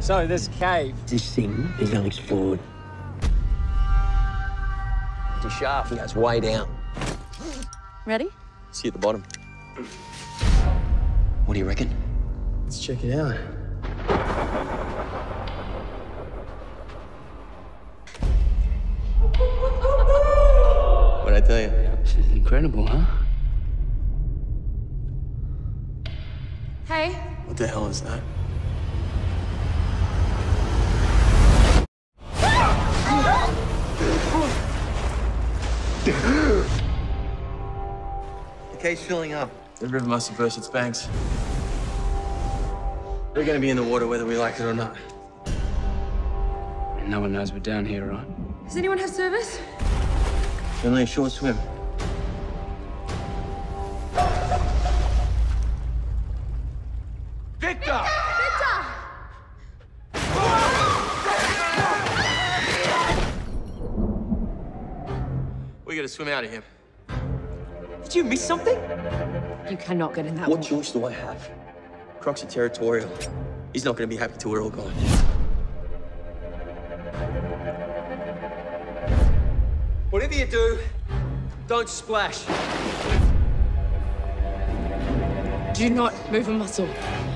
So this cave. This thing is unexplored. The shaft goes way down. Ready? See at the bottom. What do you reckon? Let's check it out. What'd I tell you? This is incredible, huh? Hey. What the hell is that? The cave's filling up. The river must have burst its banks. We're going to be in the water whether we like it or not. And no one knows we're down here, right? Does anyone have service? It's only a short swim. Victor! We gotta swim out of here. Did you miss something? You cannot get in that water. What choice do I have? Crocs are territorial. He's not gonna be happy till we're all gone. Whatever you do, don't splash. Do not move a muscle.